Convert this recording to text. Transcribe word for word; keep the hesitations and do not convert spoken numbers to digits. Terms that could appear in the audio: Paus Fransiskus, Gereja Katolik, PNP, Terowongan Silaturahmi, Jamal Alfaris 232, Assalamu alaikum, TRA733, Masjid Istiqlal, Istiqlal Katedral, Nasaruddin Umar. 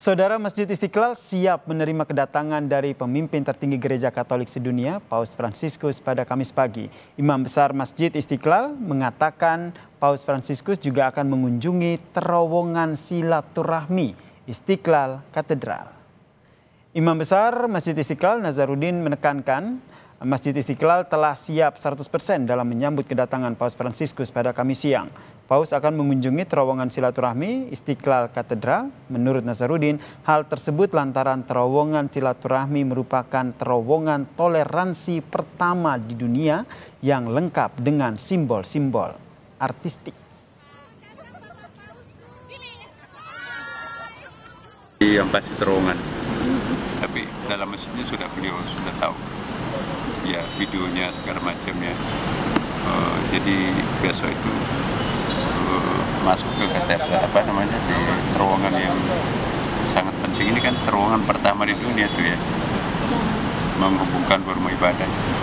Saudara, Masjid Istiqlal siap menerima kedatangan dari pemimpin tertinggi gereja Katolik sedunia, Paus Fransiskus, pada Kamis pagi. Imam Besar Masjid Istiqlal mengatakan Paus Fransiskus juga akan mengunjungi Terowongan Silaturahmi, Istiqlal Katedral. Imam Besar Masjid Istiqlal, Nasaruddin, menekankan Masjid Istiqlal telah siap seratus persen dalam menyambut kedatangan Paus Fransiskus pada Kamis siang. Paus akan mengunjungi terowongan silaturahmi Istiqlal Katedral. Menurut Nasaruddin, hal tersebut lantaran terowongan silaturahmi merupakan terowongan toleransi pertama di dunia yang lengkap dengan simbol-simbol artistik. Yang pasti terowongan, tapi dalam masjidnya sudah beliau sudah tahu. Ya, videonya segala macamnya. Uh, jadi besok itu uh, masuk ke katedral, apa namanya, di terowongan yang sangat penting. Ini kan terowongan pertama di dunia tuh ya, menghubungkan dua rumah ibadah.